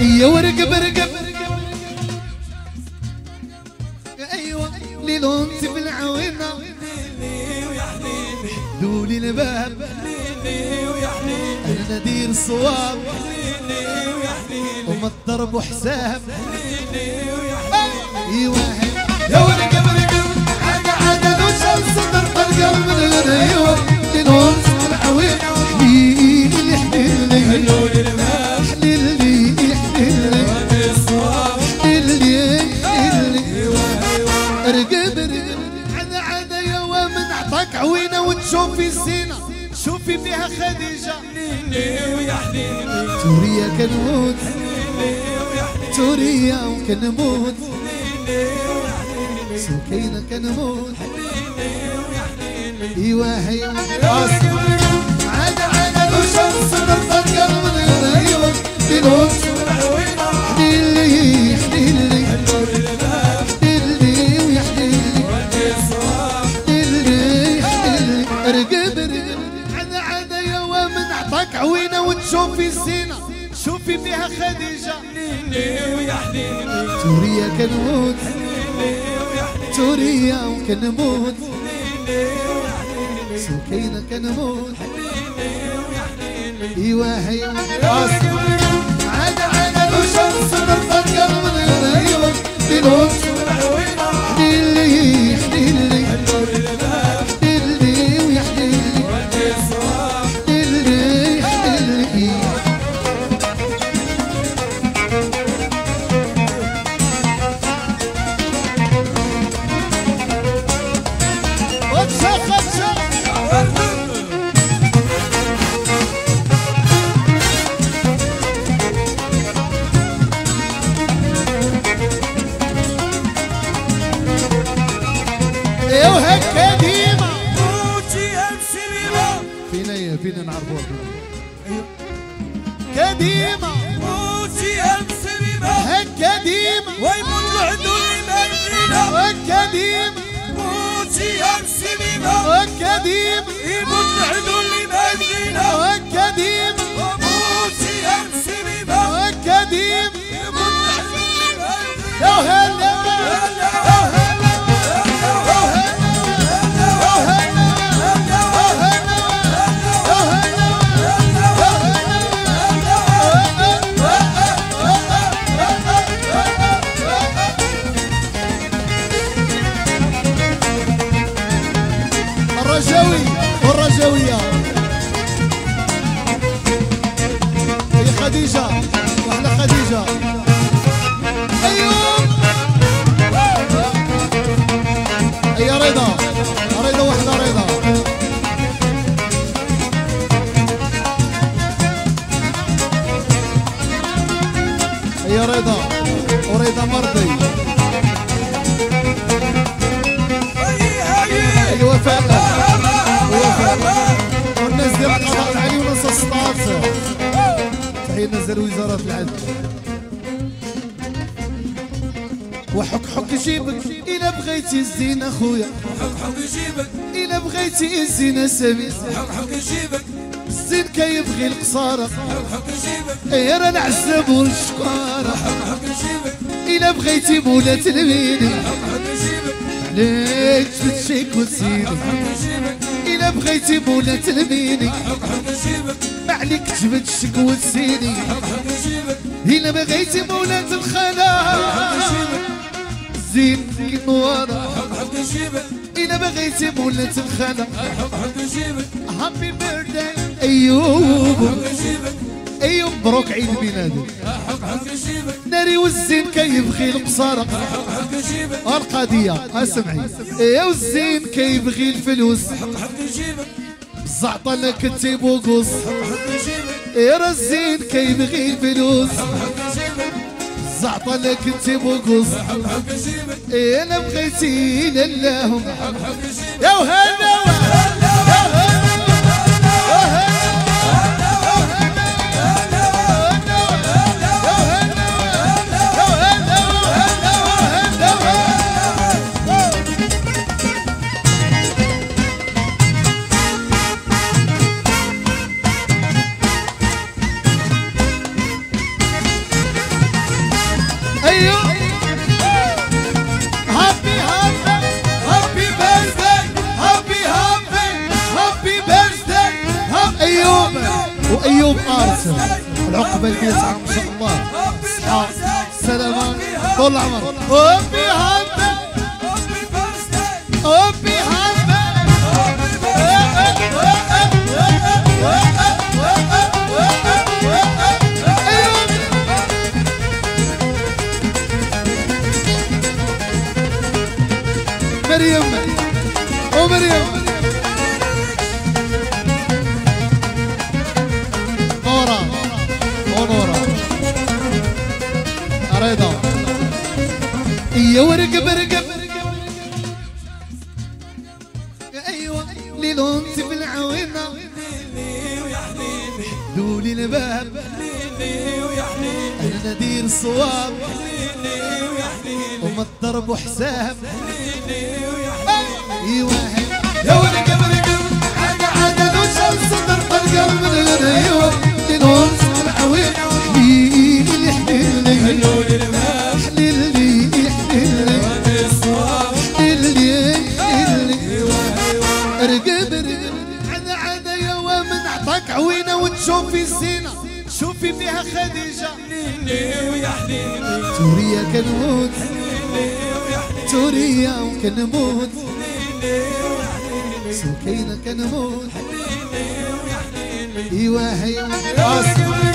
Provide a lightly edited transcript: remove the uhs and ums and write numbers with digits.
ايوه ركب ركب ايوه ليلون في العوينه ليلي ويا حبيبي دولي الباب ليلي ويا حبيبي انا ندير الصواب ليلي ويا حبيبي وما الضرب حساب ليلي ويا حبيبي ايوه يا ركب ركب حاجه حاجه وشال صدر القلب ايوه ليلون في العوينه حبيبي حبيبي عوينه وتشوفي الزينه شوفي بها خديجه ليلي ويا حنيني توريا كنموت ليلي ويا حنيني توريا وكنموت ليلي ويا حنيني سكينه كنموت ليلي ويا حنيني ايوا هي عاد عاد وشمس تطلع من غيرها ايوا العوينه ليلي حنيني عوينه وتشوفي الزينه شوفي بها خديجه ليلي ويا حنيني توريا كنموت ليلي ويا حنيني توريا وكنموت ليلي ويا حنيني سكينه كنموت ليلي ويا حنيني ايوا هي عاد عاد وشمس تطلع من غيرها ايوا ليلوت العوينه ليلي حنيني ليلي ويا حنيني الزينة سميز حقحق يجيبك الزين كيبغي القصارة حقحق يجيبك يا راه نعزب والشكارة حقحق يجيبك إلا بغيتي مولا تلميني حقحق يجيبك عليك شفت شيك وتزيدي حقحق يجيبك إلا بغيتي مولا تلميني حقحق يجيبك ما عليك جبد الشك وتزيدي حقحق يجيبك إلا بغيتي مولا تلخانا حقحق يجيبك الزين كيما ورا حقحق يجيبك إلا بغيتي مولا تنخلق حقحق يجيبك هابي بيرثداي أيوب أيوب مبروك عيد ميلادك حقحق يجيبك ناري والزين كيبغي القصارة حقحق يجيبك القضية أسمعي يا والزين كيبغي الفلوس حقحق يجيبك بالزعطة لا كنتي بوكوس حقحق يجيبك يا راه الزين كيبغي الفلوس حقحق يجيبك زعطة لا كنتي بوكوس حقحق يجيبك إيه أنا بغيتي إلا اللهم حقحق يجيبك يا وهلا وهلا وأيوب أرسل العقبة التاسعة إن شاء الله. صحة السلامة طول العمر. هابي هابي هابي هابي مريم ومريم يا ورقب رقب يا ايوه ليلهم في العويمه ليلي ويا حبيبي دولي الباب ليلي ويا حبيبي انا ندير الصواب ليلي ويا حبيبي وما تضربوا حساب ليلي ويا حبيبي ايوه يا ورقب رقب حاجه عدد وشمس ترفع القلب ايوه ليلهم في العويمه ليلي حبيبي دولي الباب عوينه وتشوفي الزينه شوفي فيها خديجه ليلي ويا حبيبي توريا كنموت ليلي ويا حبيبي توريا وكنموت ليلي ويا حبيبي سكينه كنموت ليلي ويا حبيبي ايوا هي